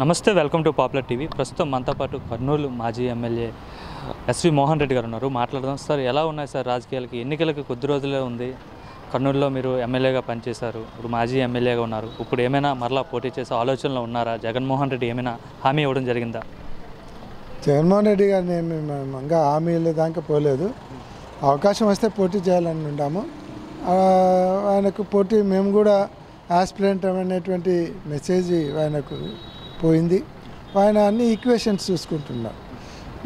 నమస్తే, welcome to popular TV. ప్రస్తుతం మనతో పాటు కర్నూలు మాజీ ఎమ్మెల్యే ఎస్వి మోహన్ రెడ్డి గారు ఉన్నారు. మాట్లాడదాం సార్, ఎలా ఉన్నాయి సార్ రాజకీయాలకి? ఎన్నికలకు కొద్ది రోజులే ఉంది. కర్నూలులో మీరు ఎమ్మెల్యేగా పనిచేశారు, ఇప్పుడు మాజీ ఎమ్మెల్యేగా ఉన్నారు. ఇప్పుడు ఏమైనా మరలా పోటీ చేసే ఆలోచనలో ఉన్నారా? జగన్మోహన్ రెడ్డి ఏమైనా హామీ ఇవ్వడం జరిగిందా? జగన్మోహన్ రెడ్డి గారిని ఇంకా హామీలు దాకా పోలేదు. అవకాశం వస్తే పోటీ చేయాలని ఉంటాము. ఆయనకు పోటీ మేము కూడా ఆస్పిరెంట్ అనేటువంటి మెసేజ్ ఆయనకు పోయింది. ఆయన అన్ని ఈక్వేషన్స్ చూసుకుంటున్నారు.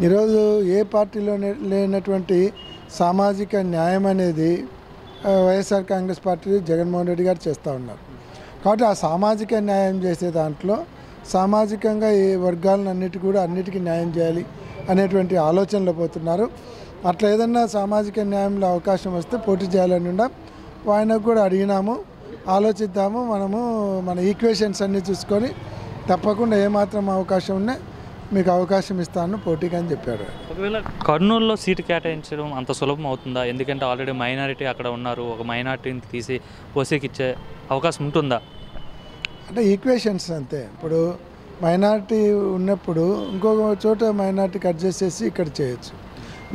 ఈరోజు ఏ పార్టీలో లేనటువంటి సామాజిక న్యాయం అనేది వైఎస్ఆర్ కాంగ్రెస్ పార్టీ జగన్మోహన్ రెడ్డి గారు చేస్తూ ఉన్నారు. కాబట్టి ఆ సామాజిక న్యాయం చేసే దాంట్లో సామాజికంగా ఏ వర్గాలను అన్నిటికీ న్యాయం చేయాలి అనేటువంటి ఆలోచనలో పోతున్నారు. అట్లా ఏదన్నా సామాజిక న్యాయంలో అవకాశం వస్తే పోటీ చేయాలని ఉండం. ఆయనకు కూడా అడిగినాము, ఆలోచిద్దాము, మన ఈక్వేషన్స్ అన్నీ చూసుకొని తప్పకుండా ఏమాత్రం అవకాశం ఉన్నా మీకు అవకాశం ఇస్తాను పోటీకి అని చెప్పారు. ఒకవేళ కర్నూలులో సీటు కేటాయించడం అంత సులభం అవుతుందా? ఎందుకంటే ఆల్రెడీ మైనారిటీ అక్కడ ఉన్నారు. ఒక మైనారిటీని తీసి ఓసీకి ఇచ్చే అవకాశం ఉంటుందా? అంటే ఈక్వేషన్స్ అంతే. ఇప్పుడు మైనారిటీ ఉన్నప్పుడు ఇంకొక చోట మైనారిటీ కట్ చేసేసి ఇక్కడ చేయొచ్చు,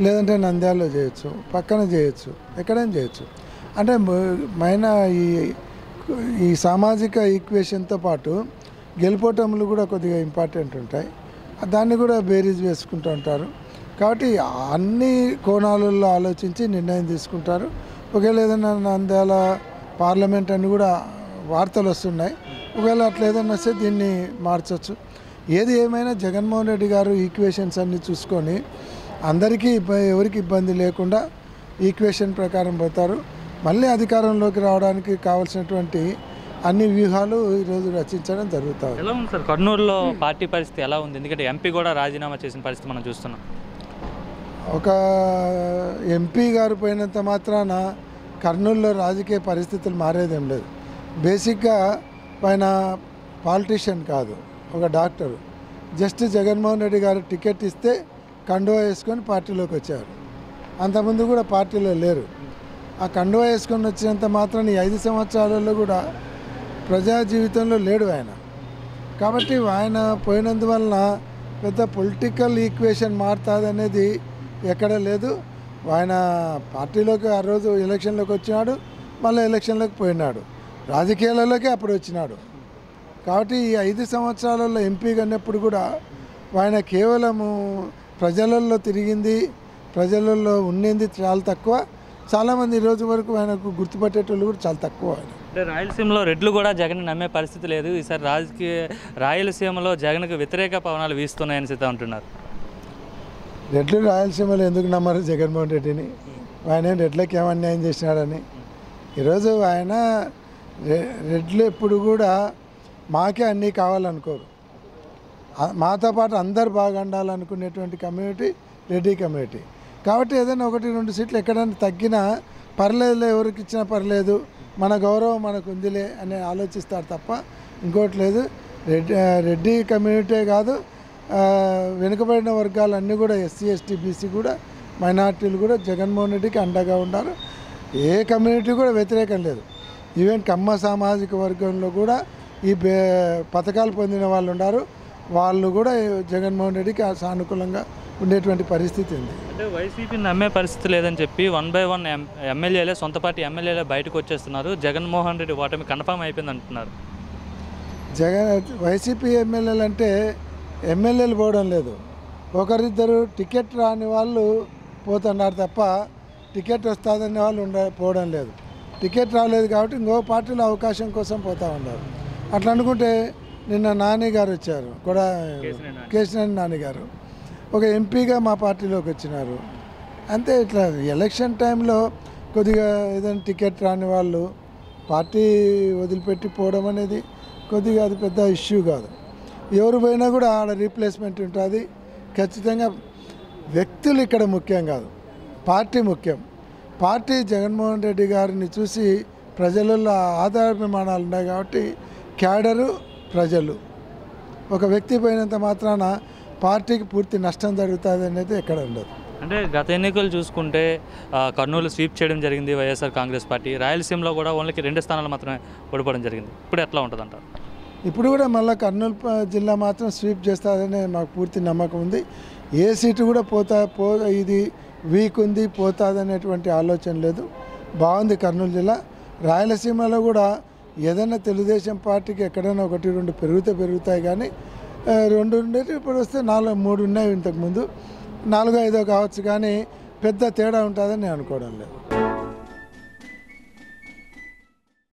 లేదంటే నంద్యాలలో చేయొచ్చు, పక్కన చేయొచ్చు, ఎక్కడైనా చేయొచ్చు. అంటే ఈ సామాజిక ఈక్వేషన్తో పాటు గెలుపోటములు కూడా కొద్దిగా ఇంపార్టెంట్ ఉంటాయి. దాన్ని కూడా బేరీజ్ వేసుకుంటూ ఉంటారు. కాబట్టి అన్ని కోణాలలో ఆలోచించి నిర్ణయం తీసుకుంటారు. ఒకవేళ ఏదైనా నంద్యాల పార్లమెంట్ అని కూడా వార్తలు వస్తున్నాయి. ఒకవేళ అట్లా ఏదైనా వస్తే దీన్ని మార్చవచ్చు. ఏది ఏమైనా జగన్మోహన్ రెడ్డి గారు ఈక్వేషన్స్ అన్నీ చూసుకొని అందరికీ ఎవరికి ఇబ్బంది లేకుండా ఈక్వేషన్ ప్రకారం పోతారు. మళ్ళీ అధికారంలోకి రావడానికి కావాల్సినటువంటి అన్ని వ్యూహాలు ఈరోజు రచించడం జరుగుతుంది. ఎలా ఉంది సార్ కర్నూలులో పార్టీ పరిస్థితి? ఎలా ఉంది? ఎందుకంటే ఎంపీ కూడా రాజీనామా చేసిన పరిస్థితి మనం చూస్తున్నాం. ఒక ఎంపీ గారు పోయినంత మాత్రాన కర్నూలులో రాజకీయ పరిస్థితులు మారేదేం లేదు. బేసిక్గా ఆయన పాలిటీషియన్ కాదు, ఒక డాక్టరు. జస్ట్ జగన్మోహన్ రెడ్డి గారు టికెట్ ఇస్తే కండువా వేసుకొని పార్టీలోకి వచ్చారు. అంతకుముందు కూడా పార్టీలో లేరు. ఆ కండువా వేసుకొని వచ్చినంత మాత్రం ఈ 5 సంవత్సరాలలో కూడా ప్రజా జీవితంలో లేడు ఆయన. కాబట్టి ఆయన పోయినందువలన పెద్ద పొలిటికల్ ఈక్వేషన్ మారుతుందనేది ఎక్కడ లేదు. ఆయన పార్టీలోకి ఆ రోజు ఎలక్షన్లోకి వచ్చినాడు, మళ్ళీ ఎలక్షన్లోకి పోయినాడు, రాజకీయాలలోకి అప్పుడు వచ్చినాడు. కాబట్టి ఈ 5 సంవత్సరాలలో ఎంపీగా ఉన్నప్పుడు కూడా ఆయన కేవలము ప్రజలలో తిరిగింది, ప్రజలలో ఉండింది చాలా తక్కువ. చాలామంది ఈ రోజు వరకు ఆయనకు గుర్తుపట్టేటోళ్ళు కూడా చాలా తక్కువ. అంటే రాయలసీమలో రెడ్లు కూడా జగన్ నమ్మే పరిస్థితి లేదు. ఈసారి రాయలసీమలో జగన్కు వ్యతిరేక పవనాలు వీస్తున్నాయని సైతం అంటున్నారు. రెడ్లు రాయలసీమలో ఎందుకు నమ్మరు జగన్మోహన్ రెడ్డిని? ఆయన రెడ్లకి ఏమన్యాయం చేసినాడని. ఈరోజు ఆయన రెడ్లు ఎప్పుడు కూడా మాకే అన్నీ కావాలనుకోరు. మాతో పాటు అందరు బాగుండాలనుకునేటువంటి కమ్యూనిటీ రెడ్డి కమ్యూనిటీ. కాబట్టి ఏదైనా 1-2 సీట్లు ఎక్కడైనా తగ్గినా పర్లేదు, ఎవరికి ఇచ్చినా పర్లేదు, మన గౌరవం మనకు ఉందిలే అని ఆలోచిస్తారు తప్ప ఇంకోటి లేదు. రెడ్డి కమ్యూనిటీ కాదు, వెనుకబడిన వర్గాలన్నీ కూడా ఎస్సీ, ఎస్టీ, బీసీ కూడా మైనార్టీలు కూడా జగన్మోహన్ రెడ్డికి అండగా ఉన్నారు. ఏ కమ్యూనిటీ కూడా వ్యతిరేకం లేదు. ఈవెన్ కమ్మ సామాజిక వర్గంలో కూడా ఈ పథకాలు పొందిన వాళ్ళు ఉన్నారు. వాళ్ళు కూడా జగన్మోహన్ రెడ్డికి సానుకూలంగా ఉండేటువంటి పరిస్థితి ఉంది. అంటే వైసీపీని నమ్మే పరిస్థితి లేదని చెప్పి 1 బై 1 ఎమ్మెల్యేలే, సొంత పార్టీ ఎమ్మెల్యేలే బయటకు వచ్చేస్తున్నారు. జగన్మోహన్ రెడ్డి ఓటమి కన్ఫర్మ్ అయిపోయింది అంటున్నారు. వైసీపీ ఎమ్మెల్యేలు అంటే ఎమ్మెల్యేలు పోవడం లేదు, ఒకరిద్దరు టికెట్ రాని వాళ్ళు పోతున్నారు తప్ప టికెట్ వస్తుందనే వాళ్ళు పోవడం లేదు. టికెట్ రాలేదు కాబట్టి ఇంకో పార్టీలో అవకాశం కోసం పోతూ ఉన్నారు. అట్లా అనుకుంటే నిన్న నాని గారు వచ్చారు, కూడా కేశినేని నాని గారు ఒక ఎంపీగా మా పార్టీలోకి వచ్చినారు. అంతే, ఇట్లా ఎలక్షన్ టైంలో కొద్దిగా ఏదైనా టికెట్ రాని వాళ్ళు పార్టీ వదిలిపెట్టి పోవడం అనేది కొద్దిగా అది పెద్ద ఇష్యూ కాదు. ఎవరు పోయినా కూడా ఆడ రీప్లేస్మెంట్ ఉంటుంది. ఖచ్చితంగా వ్యక్తులు ఇక్కడ ముఖ్యం కాదు, పార్టీ ముఖ్యం. పార్టీ జగన్మోహన్ రెడ్డి గారిని చూసి ప్రజలలో ఆధారాభిమానాలు ఉన్నాయి. కాబట్టి క్యాడరు ప్రజలు, ఒక వ్యక్తి పోయినంత మాత్రాన పార్టీకి పూర్తి నష్టం జరుగుతుంది అనేది ఎక్కడ ఉండదు. అంటే గత ఎన్నికలు చూసుకుంటే కర్నూలు స్వీప్ చేయడం జరిగింది వైఎస్ఆర్ కాంగ్రెస్ పార్టీ. రాయలసీమలో కూడా ఓన్లీ 2 స్థానాలు మాత్రమే ఓడిపోవడం జరిగింది. ఇప్పుడు ఎట్లా ఉంటుంది అంటారు? ఇప్పుడు కూడా మళ్ళీ కర్నూలు జిల్లా మాత్రం స్వీప్ చేస్తారని మాకు పూర్తి నమ్మకం ఉంది. ఏ సీటు కూడా ఇది వీక్ ఉంది పోతాదనేటువంటి ఆలోచన లేదు. బాగుంది కర్నూలు జిల్లా. రాయలసీమలో కూడా ఏదైనా తెలుగుదేశం పార్టీకి ఎక్కడైనా ఒకటి రెండు పెరుగుతాయి కానీ రెండు ఉండేవి ఇప్పుడు వస్తే మూడు ఉన్నాయి, ఇంతకుముందు నాలుగో ఐదో కావచ్చు, కానీ పెద్ద తేడా ఉంటుందని నేను అనుకోవడం లేదు.